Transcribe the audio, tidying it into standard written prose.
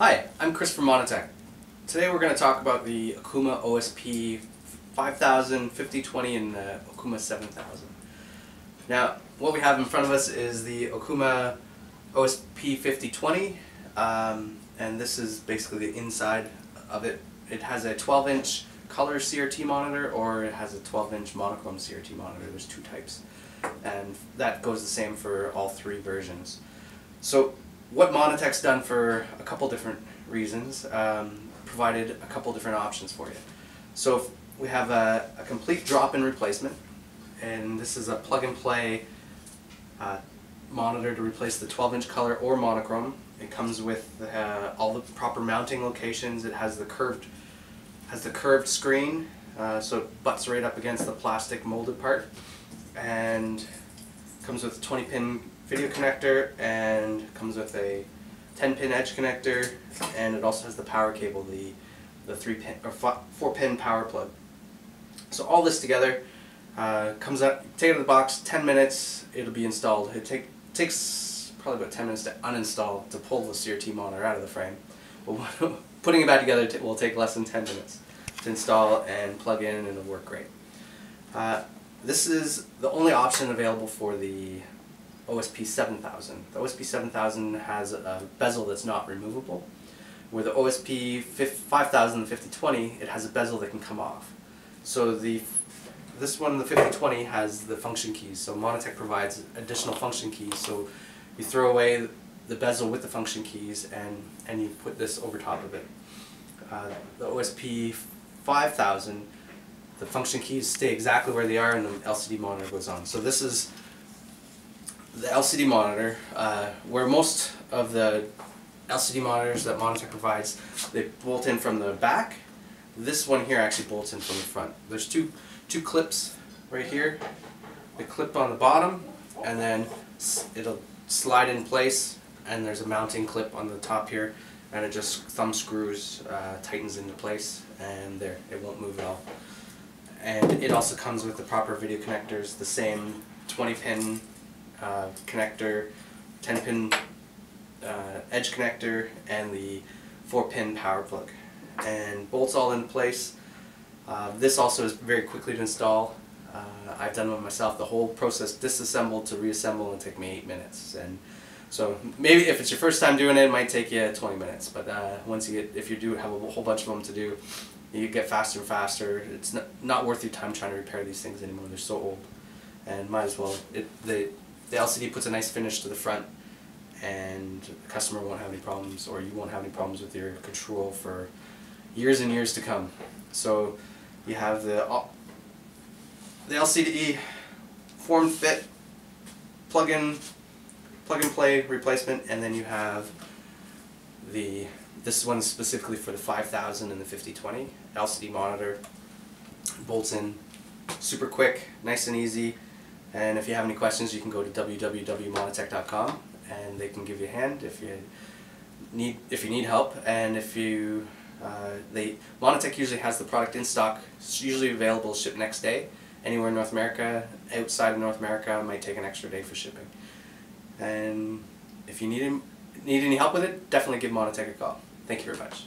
Hi, I'm Chris from Monitech. Today we're going to talk about the Okuma OSP 5000, 5020, and the Okuma 7000. Now, what we have in front of us is the Okuma OSP 5020, and this is basically the inside of it. It has a 12-inch color CRT monitor, or it has a 12-inch monochrome CRT monitor. There's two types, and that goes the same for all three versions. So what Monitech's done for a couple different reasons, provided a couple different options for you. So we have a complete drop-in replacement, and this is a plug-and-play monitor to replace the 12-inch color or monochrome. It comes with all the proper mounting locations. It has the curved screen, so it butts right up against the plastic molded part, and comes with a 20-pin video connector, and comes with a 10-pin edge connector, and it also has the power cable, the 4-pin power plug. So all this together comes out, take it out of the box, 10 minutes, it'll be installed. It takes probably about 10 minutes to uninstall, to pull the CRT monitor out of the frame, but putting it back together will take less than 10 minutes to install and plug in, and it'll work great. This is the only option available for the OSP 7000. The OSP 7000 has a bezel that's not removable. With the OSP 5000 and 5020, it has a bezel that can come off. So this one, the 5020, has the function keys. So Monitech provides additional function keys. So you throw away the bezel with the function keys and you put this over top of it. The OSP 5000, the function keys stay exactly where they are, and the LCD monitor goes on. So this is the LCD monitor, where most of the LCD monitors that Monitech provides, they bolt in from the back. This one here actually bolts in from the front. There's two clips right here. They clip on the bottom, and then it'll slide in place, and there's a mounting clip on the top here, and it just thumb screws, tightens into place, and there, it won't move at all. And it also comes with the proper video connectors, the same 20-pin connector, 10-pin edge connector, and the 4-pin power plug, and bolts all in place. This also is very quickly to install. I've done one myself. The whole process disassembled to reassemble and take me 8 minutes, and so maybe if it's your first time doing it, it might take you 20 minutes. But once you get, if you do have a whole bunch of them to do, you get faster and faster. It's not worth your time trying to repair these things anymore. They're so old, and might as well. The LCD puts a nice finish to the front, and the customer won't have any problems, or you won't have any problems with your control for years and years to come. So you have the LCD form fit, plug and play replacement, and then you have this one specifically for the 5000 and the 5020 LCD monitor. Bolts in super quick, nice and easy. And if you have any questions, you can go to www.monitech.com, and they can give you a hand if you need help. And if you Monitech usually has the product in stock. It's usually available, shipped next day anywhere in North America. Outside of North America, it might take an extra day for shipping. And if you need any help with it, definitely give Monitech a call. Thank you very much.